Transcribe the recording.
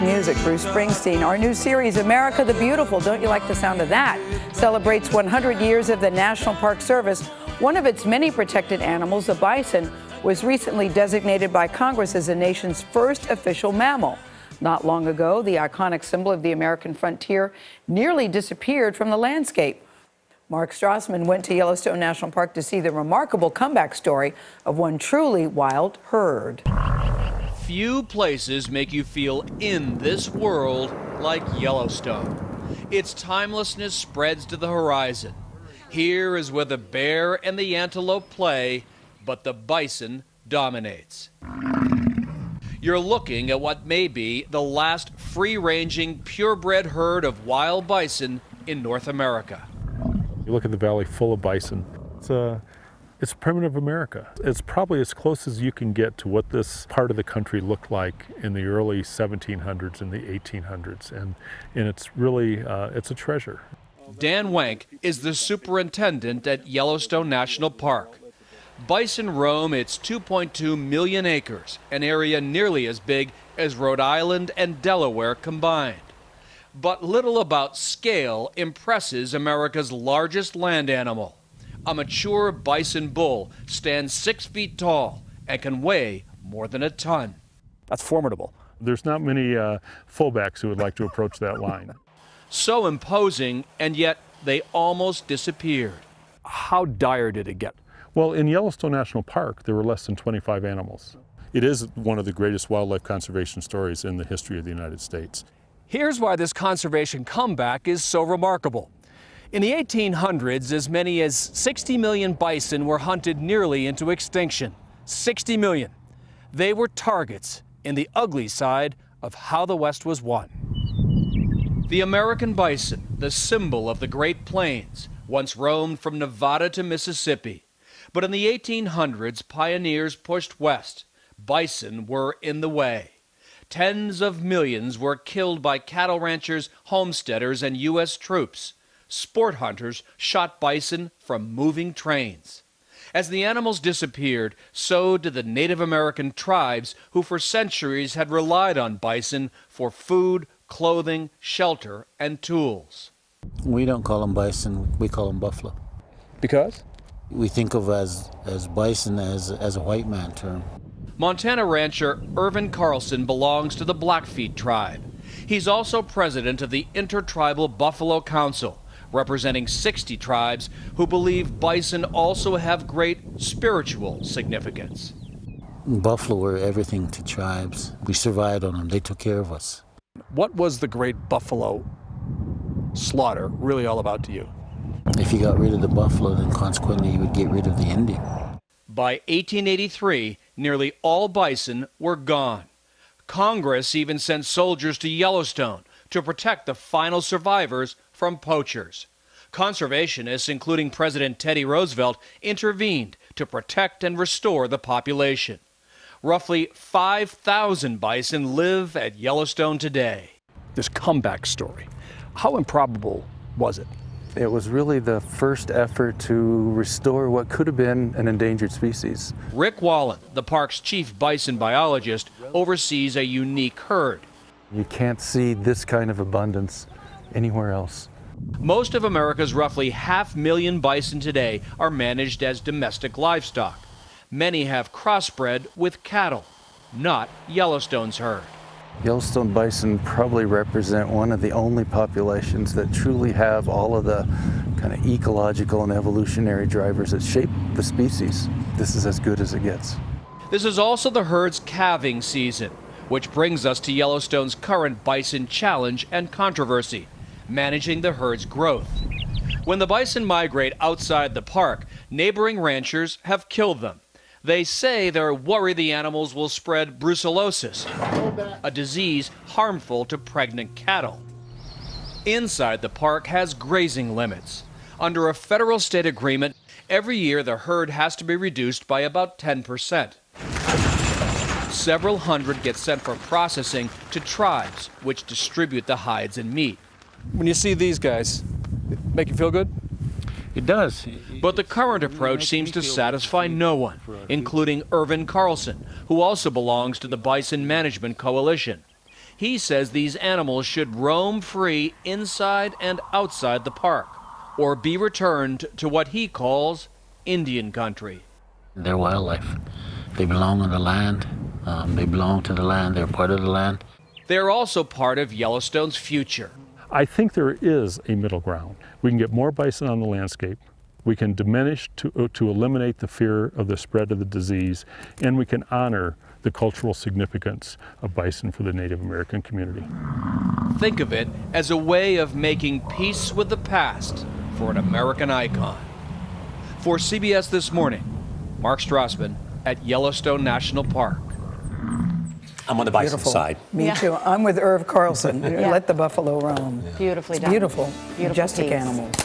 electric music, Bruce Springsteen. Our new series, America the Beautiful, don't you like the sound of that, celebrates 100 years of the National Park Service. One of its many protected animals, the bison, was recently designated by Congress as the nation's first official mammal. Not long ago, the iconic symbol of the American frontier nearly disappeared from the landscape. Mark Strassmann went to Yellowstone National Park to see the remarkable comeback story of one truly wild herd. Few places make you feel in this world like Yellowstone. Its timelessness spreads to the horizon. Here is where the bear and the antelope play, but the bison dominates. You're looking at what may be the last free-ranging, purebred herd of wild bison in North America. You look at the valley full of bison. It's primitive America. It's probably as close as you can get to what this part of the country looked like in the early 1700s and the 1800s, and it's really it's a treasure. Dan Wenck is the superintendent at Yellowstone National Park. Bison roam its 2.2 million acres, an area nearly as big as Rhode Island and Delaware combined. But little about scale impresses America's largest land animal. A mature bison bull stands 6 feet tall and can weigh more than a ton. That's formidable. There's not many fullbacks who would like to approach that line. So imposing, and yet they almost disappeared. How dire did it get? Well, in Yellowstone National Park, there were less than 25 animals. It is one of the greatest wildlife conservation stories in the history of the United States. Here's why this conservation comeback is so remarkable. In the 1800s, as many as 60 million bison were hunted nearly into extinction. 60 million. They were targets in the ugly side of how the West was won. The American bison, the symbol of the Great Plains, once roamed from Nevada to Mississippi. But in the 1800s, pioneers pushed west. Bison were in the way. Tens of millions were killed by cattle ranchers, homesteaders, and U.S. troops. Sport hunters shot bison from moving trains. As the animals disappeared, so did the Native American tribes who for centuries had relied on bison for food, clothing, shelter, and tools. We don't call them bison, we call them buffalo. Because? We think of as bison as a white man term. Montana rancher Irvin Carlson belongs to the Blackfeet tribe. He's also president of the Intertribal Buffalo Council, representing 60 tribes who believe bison also have great spiritual significance. Buffalo were everything to tribes. We survived on them. They took care of us. What was the great buffalo slaughter really all about to you? If you got rid of the buffalo, then consequently you would get rid of the Indian. By 1883, nearly all bison were gone. Congress even sent soldiers to Yellowstone to protect the final survivors from poachers. Conservationists, including President Teddy Roosevelt, intervened to protect and restore the population. Roughly 5,000 bison live at Yellowstone today. This comeback story, how improbable was it? It was really the first effort to restore what could have been an endangered species. Rick Wallen, the park's chief bison biologist, oversees a unique herd. You can't see this kind of abundance anywhere else. Most of America's roughly 500,000 bison today are managed as domestic livestock. Many have crossbred with cattle, not Yellowstone's herd. Yellowstone bison probably represent one of the only populations that truly have all of the kind of ecological and evolutionary drivers that shape the species. This is as good as it gets. This is also the herd's calving season, which brings us to Yellowstone's current bison challenge and controversy, managing the herd's growth. When the bison migrate outside the park, neighboring ranchers have killed them. They say they're worried the animals will spread brucellosis, a disease harmful to pregnant cattle. Inside the park has grazing limits. Under a federal-state agreement, every year the herd has to be reduced by about 10%. Several hundred get sent for processing to tribes, which distribute the hides and meat. When you see these guys, it make you feel good? It does. But the current approach seems to satisfy no one, including Irvin Carlson, who also belongs to the Bison Management Coalition. He says these animals should roam free inside and outside the park, or be returned to what he calls Indian country. They're wildlife. They belong on the land. They belong to the land. They're part of the land. They're also part of Yellowstone's future. I think there is a middle ground. We can get more bison on the landscape. We can diminish to eliminate the fear of the spread of the disease, and we can honor the cultural significance of bison for the Native American community. Think of it as a way of making peace with the past for an American icon. For CBS This Morning, Mark Strassmann at Yellowstone National Park. I'm on the bison side. Me too. I'm with Irv Carlson. Let the buffalo roam. Beautifully done. Beautiful. Majestic animals.